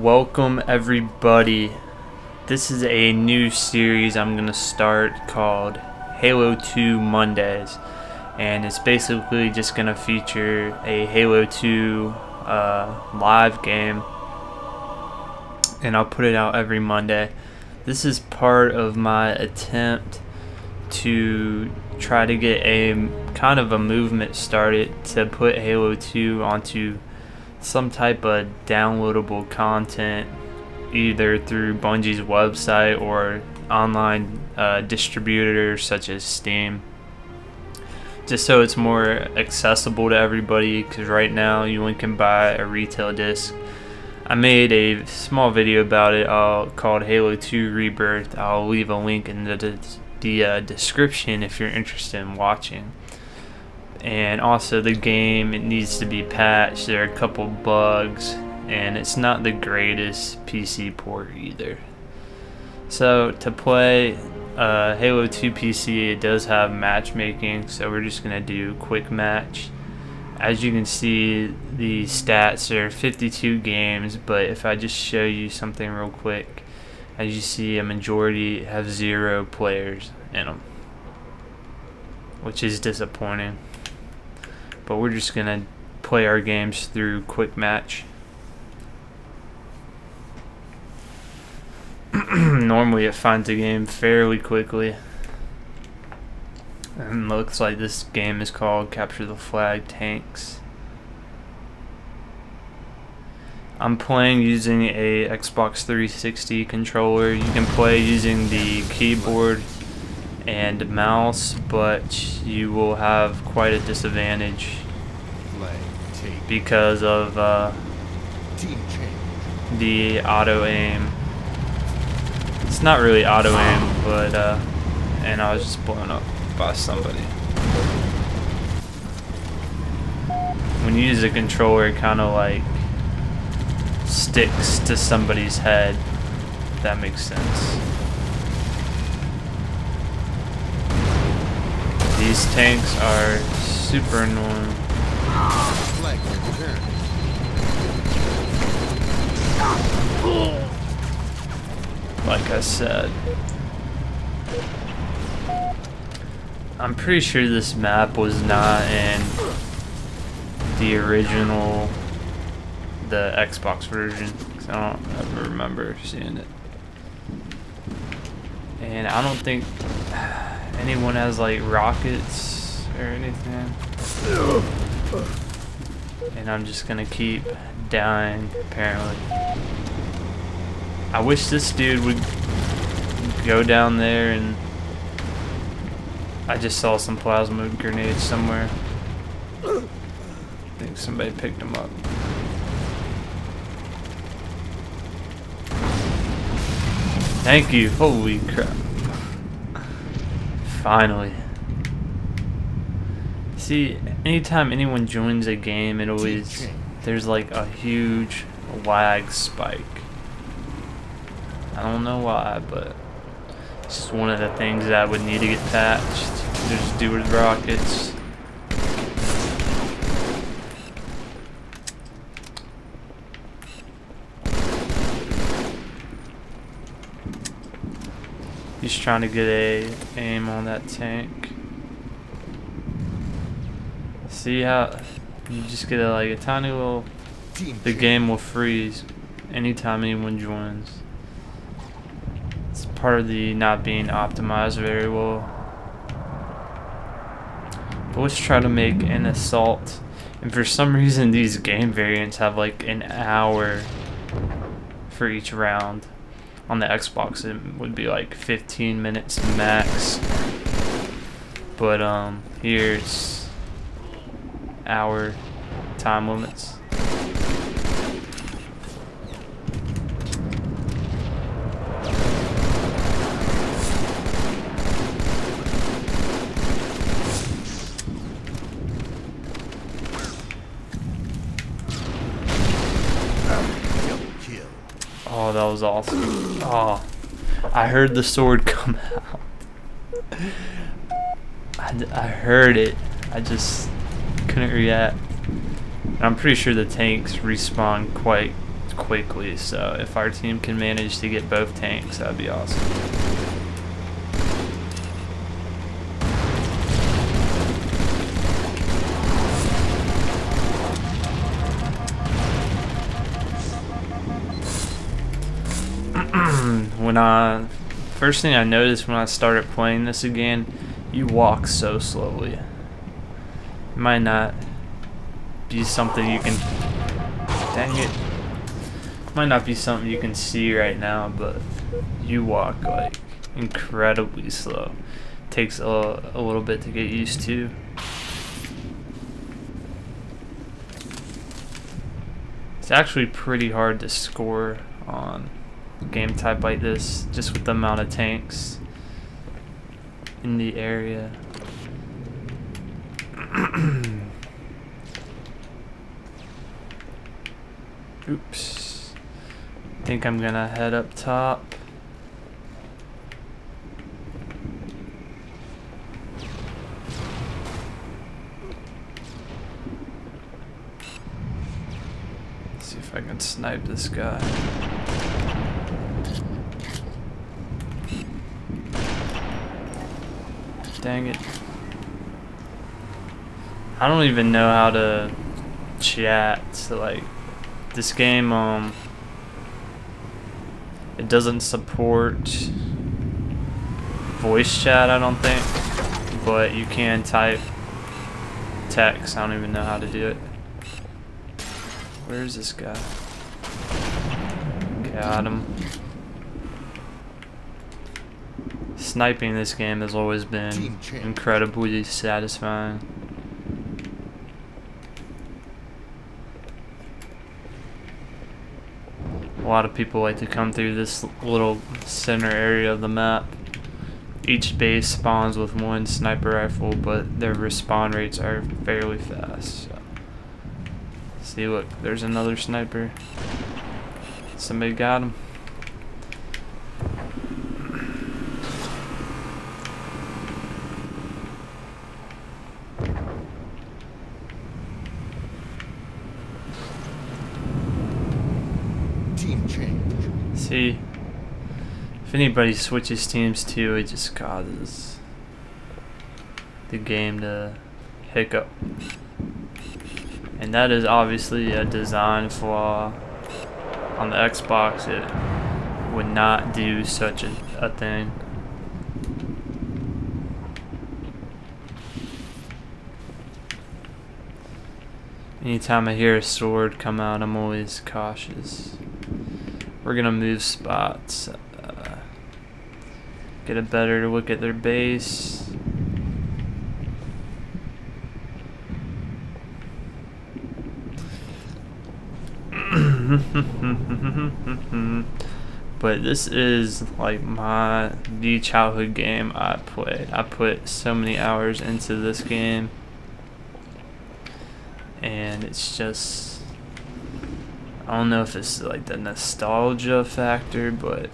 Welcome everybody. This is a new series I'm gonna start called Halo 2 Mondays, and it's basically just gonna feature a Halo 2 live game, and I'll put it out every Monday. This is part of my attempt to try to get a kind of a movement started to put Halo 2 onto some type of downloadable content, either through Bungie's website or online distributors such as Steam, just so it's more accessible to everybody, because right now you only can buy a retail disc. I made a small video about it called Halo 2 Rebirth. I'll leave a link in the description if you're interested in watching. And also the game, it needs to be patched. There are a couple bugs, and it's not the greatest PC port either. So to play Halo 2 PC, it does have matchmaking, so we're just gonna do quick match. As you can see, the stats are 52 games, but if I just show you something real quick, as you see, a majority have 0 players in them, which is disappointing. But we're just gonna play our games through quick match. Normally it finds a game fairly quickly, and looks like this game is called Capture the Flag Tanks. I'm playing using a Xbox 360 controller. You can play using the keyboard and mouse, but you will have quite a disadvantage because of the auto aim. It's not really auto aim, but and I was just blown up by somebody. When you use a controller, it kind of like sticks to somebody's head, if that makes sense. These tanks are super annoying. Like I said, I'm pretty sure this map was not in the original, the Xbox version, because I don't ever remember seeing it. And I don't think anyone has like rockets or anything, and I'm just gonna keep dying apparently. I wish this dude would go down there, and I just saw some plasma grenades somewhere. I think somebody picked them up. Thank you, holy crap. Finally. See, anytime anyone joins a game, it always, there's like a huge lag spike. I don't know why, but it's just one of the things that I would need to get patched. There's Deward Rockets. He's trying to get a aim on that tank. See how you just get a, like a tiny little. The game will freeze anytime anyone joins. It's part of the not being optimized very well. But let's try to make an assault. And for some reason, these game variants have like an hour for each round. On the Xbox it would be like 15 minutes max, but here it's hour time limits. Oh, that was awesome. Oh, I heard the sword come out. I heard it. I just couldn't react. I'm pretty sure the tanks respawn quite quickly, so if our team can manage to get both tanks, that'd be awesome. First thing I noticed when I started playing this again, you walk so slowly. It might not be something you can, dang it, might not be something you can see right now, but you walk like incredibly slow. Takes a little bit to get used to. It's actually pretty hard to score on game type like this, just with the amount of tanks in the area. Oops. I think I'm gonna head up top. Let's see if I can snipe this guy. Dang it. I don't even know how to chat, so like this game it doesn't support voice chat, I don't think, but you can type text. I don't even know how to do it. Where is this guy? Got him. Sniping this game has always been incredibly satisfying. A lot of people like to come through this little center area of the map. Each base spawns with one sniper rifle, but their respawn rates are fairly fast. So. See, look, there's another sniper. Somebody got him. See, if anybody switches teams too, it just causes the game to hiccup. And that is obviously a design flaw. On the Xbox, it would not do such a thing. Anytime I hear a sword come out, I'm always cautious. We're gonna move spots, get a better look at their base. But this is like the childhood game I played. I put so many hours into this game, and it's just, I don't know if it's like the nostalgia factor, but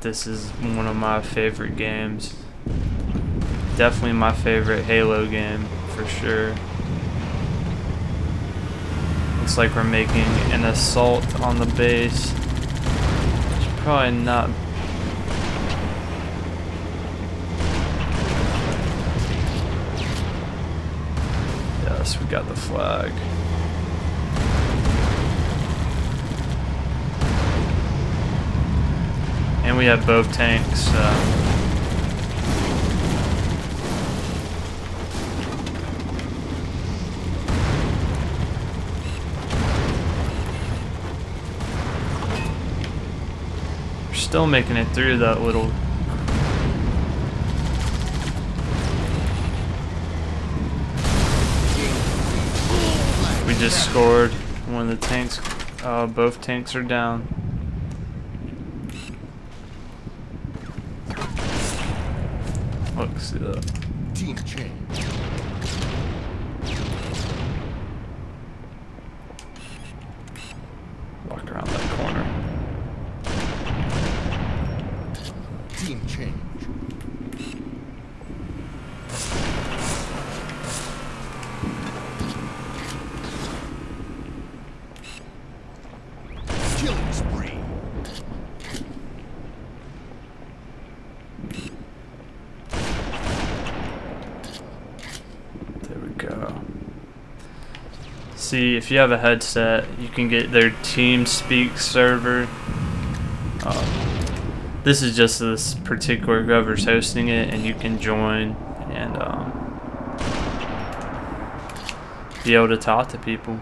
this is one of my favorite games. Definitely my favorite Halo game, for sure. Looks like we're making an assault on the base. Should probably not. Yes, we got the flag. And we have both tanks, so. We're still making it through that little. We just scored one of the tanks. Both tanks are down. Look, see that. Team change. Walk around that corner. Team change. see, if you have a headset, you can get their TeamSpeak server. This is just this particular whoever's hosting it, and you can join and be able to talk to people.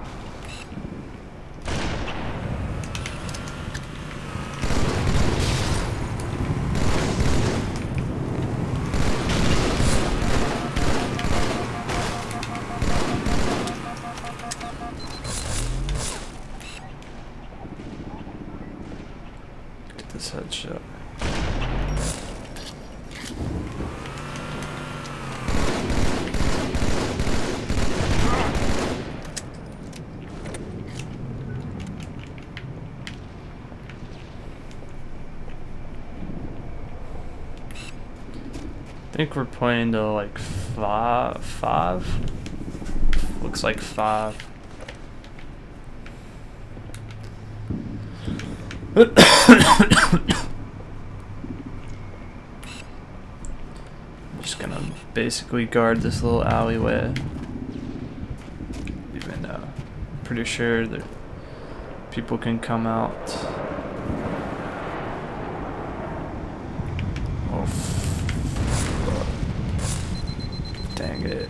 I think we're playing to like five. Looks like five. I'm just gonna basically guard this little alleyway. Even though I'm pretty sure that people can come out. Oh. Dang it.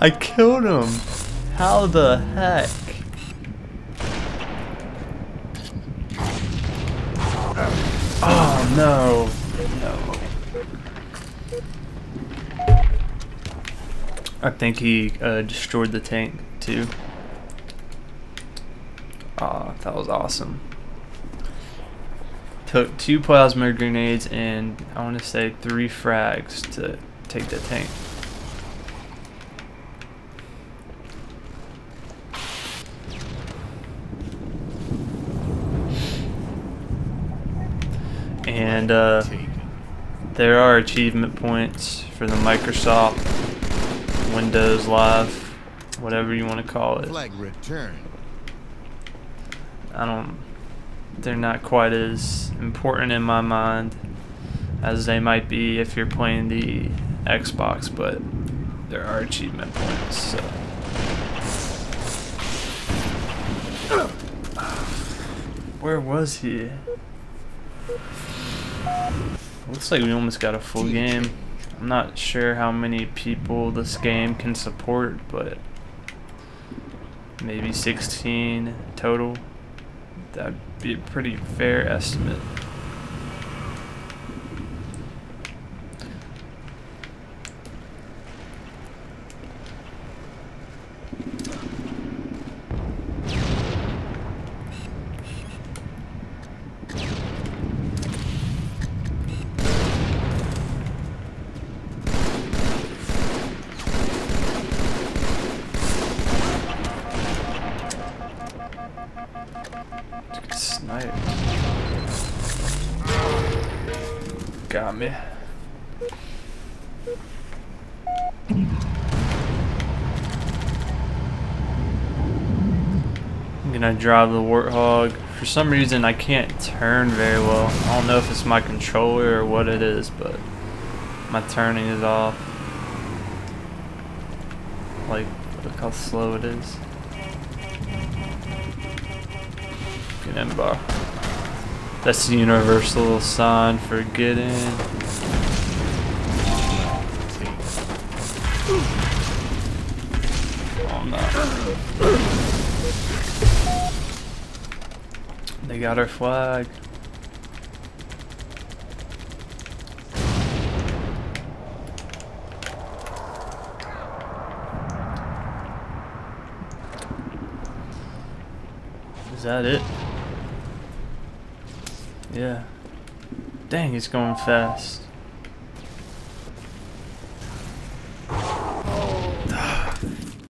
I killed him. How the heck? Oh no. I think he destroyed the tank too. Oh, that was awesome. Took 2 plasma grenades and I want to say 3 frags to take the tank. And there are achievement points for the Microsoft Windows Live, whatever you want to call it. Flag return. They're not quite as important in my mind as they might be if you're playing the Xbox, but there are achievement points. So. Where was he? Looks like we almost got a full game. I'm not sure how many people this game can support, but maybe 16 total. That'd be a pretty fair estimate. Got me. I'm gonna drive the Warthog. For some reason I can't turn very well. I don't know if it's my controller or what it is, but my turning is off. Like, look how slow it is. Get in, bar. That's the universal sign for get in. Oh no. They got our flag. Is that it? Yeah. Dang, he's going fast.